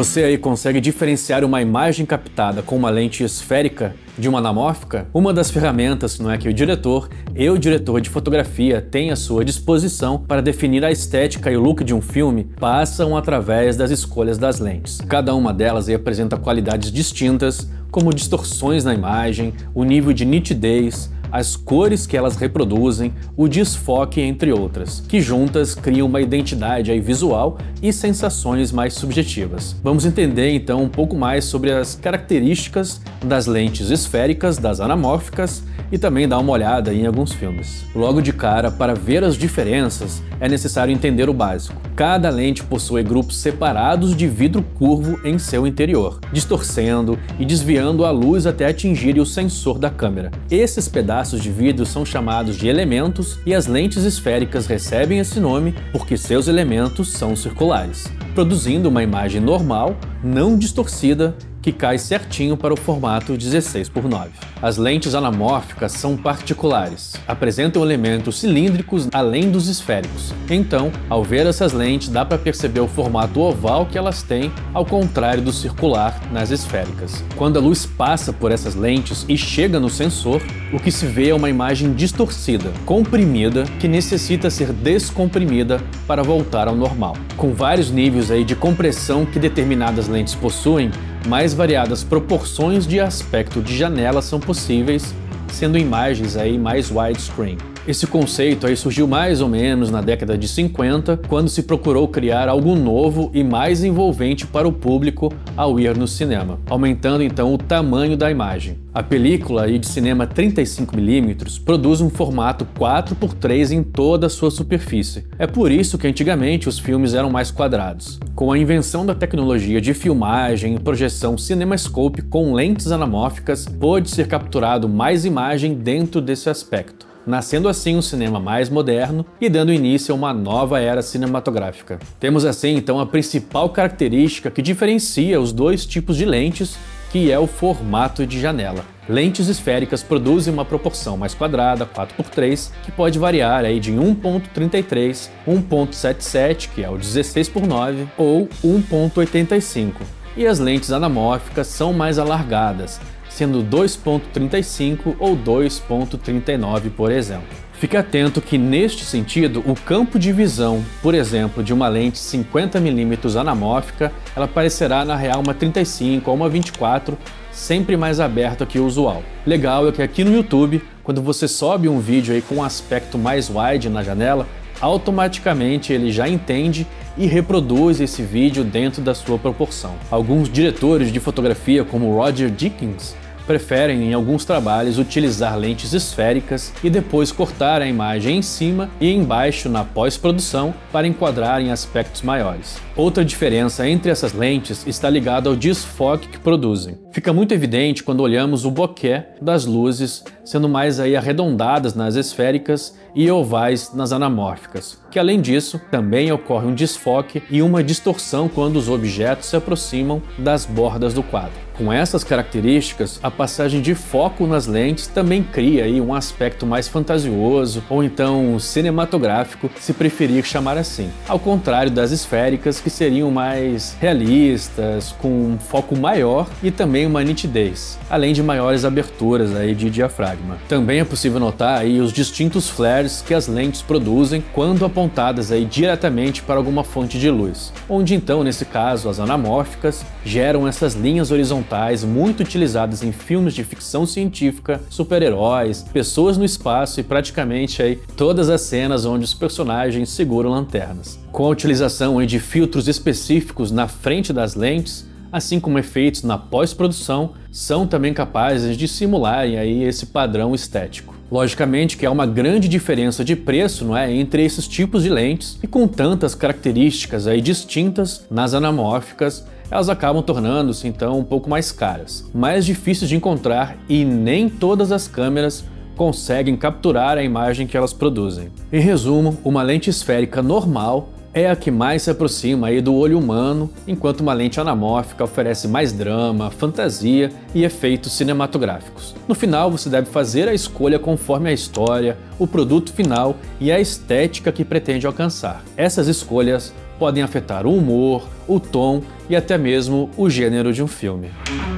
Você aí consegue diferenciar uma imagem captada com uma lente esférica de uma anamórfica? Uma das ferramentas, não é, que o diretor e o diretor de fotografia têm à sua disposição para definir a estética e o look de um filme passam através das escolhas das lentes. Cada uma delas aí apresenta qualidades distintas, como distorções na imagem, o nível de nitidez, as cores que elas reproduzem, o desfoque, entre outras, que juntas criam uma identidade aí visual e sensações mais subjetivas. Vamos entender então um pouco mais sobre as características das lentes esféricas, das anamórficas, e também dar uma olhada em alguns filmes. Logo de cara, para ver as diferenças, é necessário entender o básico. Cada lente possui grupos separados de vidro curvo em seu interior, distorcendo e desviando a luz até atingir o sensor da câmera. Esses pedaços de vidro são chamados de elementos, e as lentes esféricas recebem esse nome porque seus elementos são circulares, produzindo uma imagem normal, não distorcida, que cai certinho para o formato 16:9. As lentes anamórficas são particulares, apresentam elementos cilíndricos além dos esféricos. Então, ao ver essas lentes, dá para perceber o formato oval que elas têm, ao contrário do circular nas esféricas. Quando a luz passa por essas lentes e chega no sensor, o que se vê é uma imagem distorcida, comprimida, que necessita ser descomprimida para voltar ao normal. Com vários níveis aí de compressão que determinadas lentes possuem, mais variadas proporções de aspecto de janela são possíveis, sendo imagens aí mais widescreen. Esse conceito aí surgiu mais ou menos na década de 50, quando se procurou criar algo novo e mais envolvente para o público ao ir no cinema, aumentando então o tamanho da imagem. A película de cinema 35mm produz um formato 4:3 em toda a sua superfície. É por isso que antigamente os filmes eram mais quadrados. Com a invenção da tecnologia de filmagem e projeção Cinemascope com lentes anamórficas, pôde ser capturado mais imagem dentro desse aspecto, nascendo assim um cinema mais moderno e dando início a uma nova era cinematográfica. Temos assim então a principal característica que diferencia os dois tipos de lentes, que é o formato de janela. Lentes esféricas produzem uma proporção mais quadrada, 4:3, que pode variar aí de 1.33, 1.77, que é o 16:9, ou 1.85. E as lentes anamórficas são mais alargadas, sendo 2.35 ou 2.39, por exemplo. Fique atento que, neste sentido, o campo de visão, por exemplo, de uma lente 50mm anamórfica, ela parecerá, na real, uma 35 ou uma 24, sempre mais aberta que o usual. Legal é que aqui no YouTube, quando você sobe um vídeo aí com um aspecto mais wide na janela, automaticamente ele já entende e reproduz esse vídeo dentro da sua proporção. Alguns diretores de fotografia, como Roger Deakins, preferem em alguns trabalhos utilizar lentes esféricas e depois cortar a imagem em cima e embaixo na pós-produção para enquadrar em aspectos maiores. Outra diferença entre essas lentes está ligada ao desfoque que produzem. Fica muito evidente quando olhamos o bokeh das luzes, sendo mais aí arredondadas nas esféricas e ovais nas anamórficas, que além disso também ocorre um desfoque e uma distorção quando os objetos se aproximam das bordas do quadro. Com essas características, a passagem de foco nas lentes também cria aí um aspecto mais fantasioso ou então cinematográfico, se preferir chamar assim, ao contrário das esféricas, que seriam mais realistas, com um foco maior e também uma nitidez, além de maiores aberturas aí de diafragma. Também é possível notar aí os distintos flares que as lentes produzem quando apontadas aí diretamente para alguma fonte de luz, onde então, nesse caso, as anamórficas geram essas linhas horizontais muito utilizadas em filmes de ficção científica, super-heróis, pessoas no espaço e praticamente aí todas as cenas onde os personagens seguram lanternas. Com a utilização aí de filtros específicos na frente das lentes, assim como efeitos na pós-produção, são também capazes de simularem aí esse padrão estético. Logicamente que há uma grande diferença de preço, não é, entre esses tipos de lentes, e com tantas características aí distintas nas anamórficas, elas acabam tornando-se então um pouco mais caras, mais difíceis de encontrar, e nem todas as câmeras conseguem capturar a imagem que elas produzem. Em resumo, uma lente esférica normal é a que mais se aproxima aí do olho humano, enquanto uma lente anamórfica oferece mais drama, fantasia e efeitos cinematográficos. No final, você deve fazer a escolha conforme a história, o produto final e a estética que pretende alcançar. Essas escolhas podem afetar o humor, o tom e até mesmo o gênero de um filme.